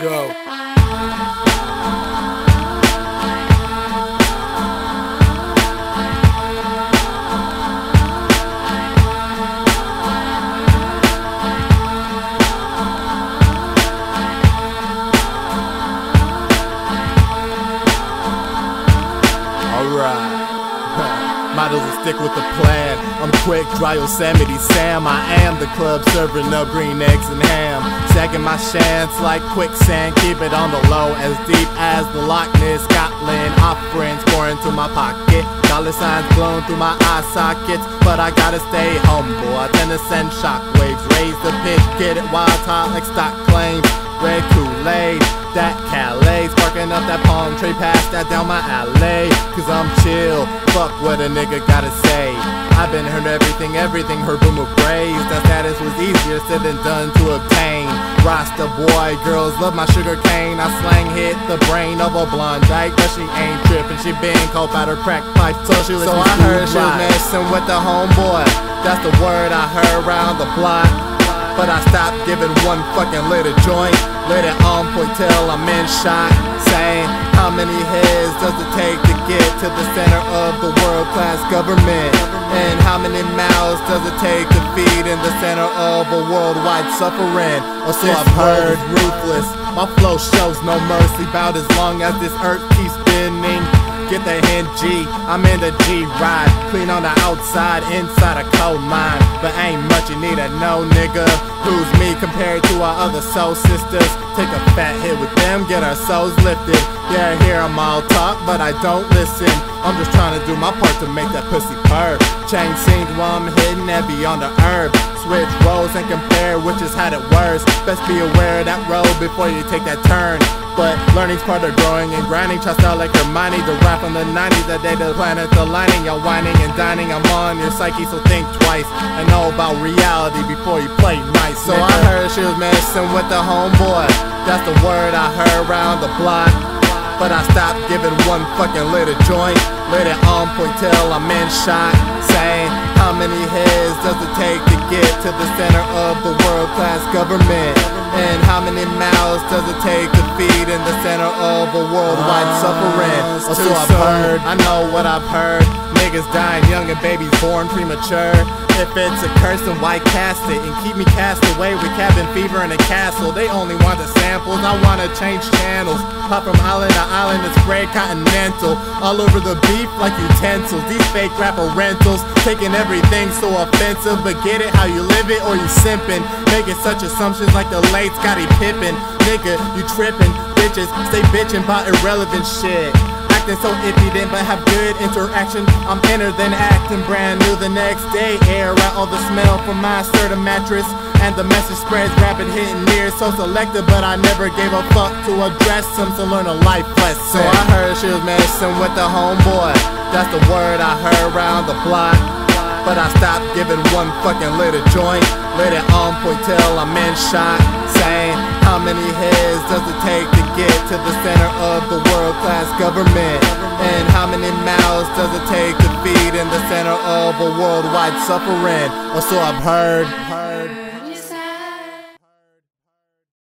go. Models will stick with the plan. I'm quick, dry Yosemite Sam. I am the club serving up green eggs and ham. Shagging my shans like quicksand. Keep it on the low, as deep as the Loch Ness, Scotland. Offerings pour into my pocket. Dollar signs blown through my eye sockets. But I gotta stay humble. I tend to send shockwaves. Raise the pitch, get it wild, hot like stock claims. Red Kool-Aid, that Calais. Sparking up that palm tree, pass that down my alley. Cause I'm chill, fuck what a nigga gotta say. I've been heard everything heard boomer praise. That status was easier said than done to obtain. Rasta boy, girls love my sugar cane. I slang hit the brain of a blonde dyke, but she ain't tripping, she been caught by her crack pipe. So I heard she was messing with the homeboy. That's the word I heard around the block. But I stopped giving one fucking little joint. Let it on point till I'm in shock. Saying, how many heads does it take to get to the center of the world-class government? And how many mouths does it take to feed in the center of a worldwide suffering? Or so I've heard. Ruthless, my flow shows no mercy. About as long as this earth keeps spinning. Get the hint G, I'm in the G ride. Clean on the outside, inside a coal mine. But ain't much you need to know, nigga. Who's me compared to our other soul sisters? Take a fat hit with them, get our souls lifted. Yeah, I hear them all talk, but I don't listen. I'm just trying to do my part to make that pussy purr. Chain scenes while I'm hitting that beyond the herb. Switch roles and compare, which is how it works. Best be aware of that road before you take that turn. But learning's part of growing and grinding. Trust out like Hermione, the rap from the 90s. The day the planet's aligning, y'all whining and dining. I'm on your psyche, so think twice and know about reality before you play nice. So I heard she was messing with the homeboy. That's the word I heard around the block. But I stopped giving one fucking little joint. Let it on point till I'm in shock. Saying, how many heads does it take to get to the center of the world-class government? And how many mouths does it take to feed in the center of a worldwide suffering? Or so I've heard. I know what I've heard. Niggas dying young and babies born premature. If it's a curse, then why cast it? And keep me cast away with cabin fever in a castle. They only want the samples, I wanna change channels. Pop from island to island, it's gray continental. All over the beach like utensils, these fake rapper rentals. Taking everything so offensive, but get it how you live it or you simpin'. Making such assumptions like the late Scotty Pippen. Nigga, you trippin', bitches stay bitchin' about irrelevant shit. Acting so iffy then, but have good interaction. I'm inner than acting brand new the next day. Air out all the smell from my sturdy mattress. And the message spreads rapid, hitting near, so selective. But I never gave a fuck to address him, to learn a life lesson. So I heard she was messing with the homeboy. That's the word I heard around the block. But I stopped giving one fucking little joint. Let it on point till I'm in shock. Saying, how many heads does it take to get to the center of the world-class government? And how many mouths does it take to feed in the center of a worldwide suffering? Or so I've heard.